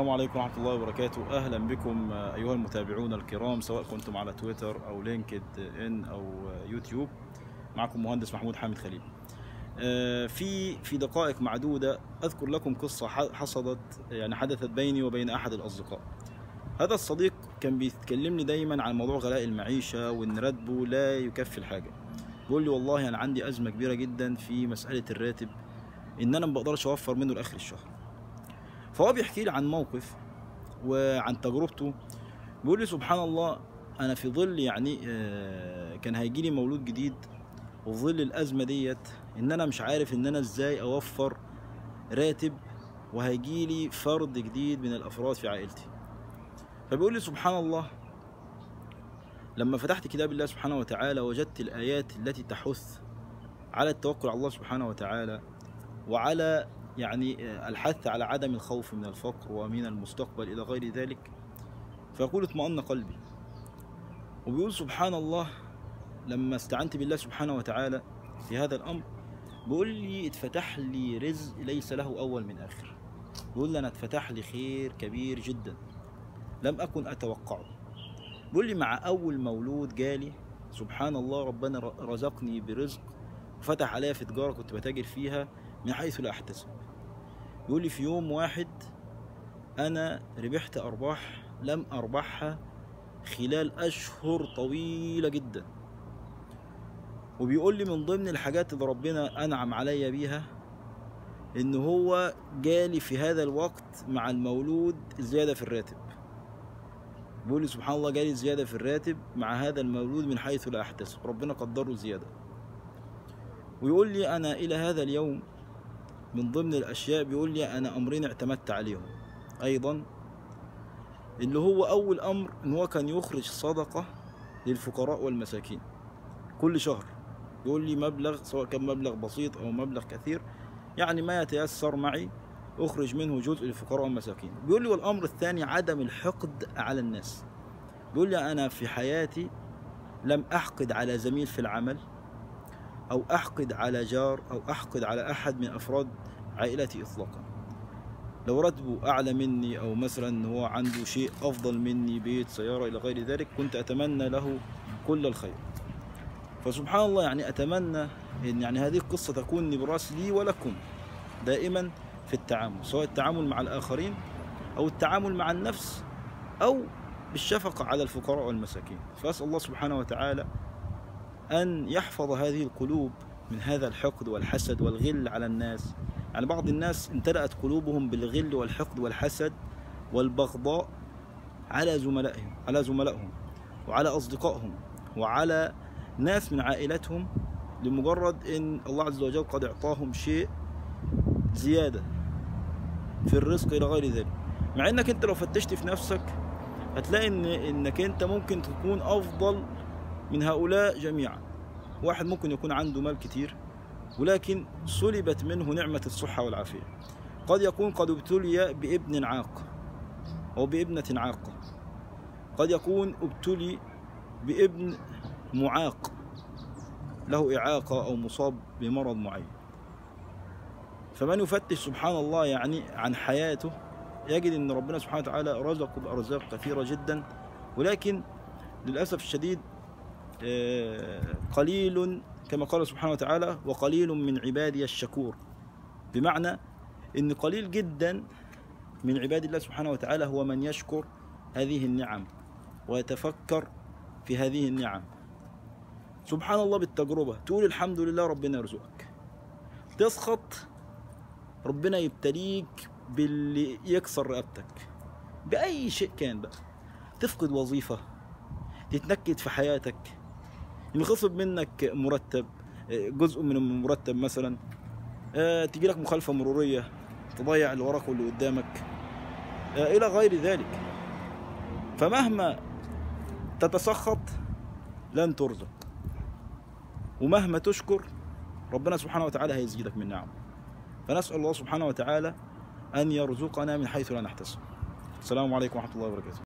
السلام عليكم ورحمة الله وبركاته. أهلا بكم أيها المتابعون الكرام، سواء كنتم على تويتر أو لينكد إن أو يوتيوب. معكم مهندس محمود حامد خليل. في دقائق معدودة أذكر لكم قصة حدثت بيني وبين أحد الأصدقاء. هذا الصديق كان بيتكلمني دايما عن موضوع غلاء المعيشة وإن راتبه لا يكفي الحاجة. بيقول لي والله أنا عندي أزمة كبيرة جدا في مسألة الراتب، إن أنا ما بقدرش أوفر منه لآخر الشهر. فهو بيحكي لي عن موقف وعن تجربته، بيقول لي سبحان الله، انا في ظل كان هيجي لي مولود جديد، وفي ظل الازمه ديت ان انا مش عارف ان انا ازاي اوفر راتب، وهيجي لي فرد جديد من الافراد في عائلتي. فبيقول لي سبحان الله، لما فتحت كتاب الله سبحانه وتعالى وجدت الايات التي تحث على التوكل على الله سبحانه وتعالى، وعلى الحث على عدم الخوف من الفقر ومن المستقبل إلى غير ذلك. فيقول اطمأن قلبي، وبيقول سبحان الله لما استعنت بالله سبحانه وتعالى في هذا الأمر، بيقول لي اتفتح لي رزق ليس له أول من آخر. بيقول لي أنا اتفتح لي خير كبير جدا لم أكن أتوقعه. بيقول لي مع أول مولود جالي سبحان الله ربنا رزقني برزق، وفتح عليا في تجارة كنت بتاجر فيها من حيث لا أحتسب. يقول لي في يوم واحد أنا ربحت أرباح لم أربحها خلال أشهر طويلة جدا. وبيقول لي من ضمن الحاجات اللي ربنا أنعم عليا بيها إن هو جالي في هذا الوقت مع المولود زيادة في الراتب. بيقول لي سبحان الله جالي زيادة في الراتب مع هذا المولود من حيث لا أحتسب، ربنا قدره زيادة. ويقول لي أنا إلى هذا اليوم من ضمن الأشياء، بيقول لي أنا أمرين اعتمدت عليهم أيضا، اللي هو أول أمر إن هو كان يخرج صدقة للفقراء والمساكين كل شهر. بيقول لي مبلغ، سواء كان مبلغ بسيط أو مبلغ كثير، ما يتيسر معي أخرج منه جزء للفقراء والمساكين. بيقول لي والأمر الثاني عدم الحقد على الناس. بيقول لي أنا في حياتي لم أحقد على زميل في العمل، أو أحقد على جار، أو أحقد على أحد من أفراد عائلتي إطلاقا، لو راتبه أعلى مني أو مثلا هو عنده شيء أفضل مني، بيت، سيارة، إلى غير ذلك، كنت أتمنى له كل الخير. فسبحان الله أتمنى أن هذه القصة تكون نبراس لي ولكم دائما في التعامل، سواء التعامل مع الآخرين أو التعامل مع النفس أو بالشفقة على الفقراء والمساكين. فأسأل الله سبحانه وتعالى أن يحفظ هذه القلوب من هذا الحقد والحسد والغل على الناس. بعض الناس امتلأت قلوبهم بالغل والحقد والحسد والبغضاء على زملائهم، وعلى أصدقائهم، وعلى ناس من عائلتهم، لمجرد أن الله عز وجل قد أعطاهم شيء زيادة في الرزق إلى غير ذلك. مع أنك أنت لو فتشت في نفسك هتلاقي أنك أنت ممكن تكون أفضل من هؤلاء جميعا. واحد ممكن يكون عنده مال كتير ولكن سلبت منه نعمة الصحة والعافية، قد يكون قد ابتلي بابن عاق أو بابنة عاقة، قد يكون ابتلي بابن معاق له إعاقة أو مصاب بمرض معين. فمن يفتش سبحان الله عن حياته يجد أن ربنا سبحانه وتعالى رزقه بأرزاق كثيرة جدا، ولكن للأسف الشديد قليل، كما قال سبحانه وتعالى وقليل من عبادي الشكور، بمعنى أن قليل جدا من عباد الله سبحانه وتعالى هو من يشكر هذه النعم ويتفكر في هذه النعم. سبحان الله بالتجربة، تقول الحمد لله ربنا يرزقك، تسخط ربنا يبتليك باللي يكسر رقبتك بأي شيء كان، بقى تفقد وظيفة، تتنكد في حياتك، ينخصم منك مرتب، جزء من المرتب مثلا، تجي لك مخالفة مرورية تضيع الورق اللي قدامك، إلى غير ذلك. فمهما تتسخط لن ترزق، ومهما تشكر ربنا سبحانه وتعالى هيزيدك من نعمه. فنسأل الله سبحانه وتعالى أن يرزقنا من حيث لا نحتسب. السلام عليكم ورحمة الله وبركاته.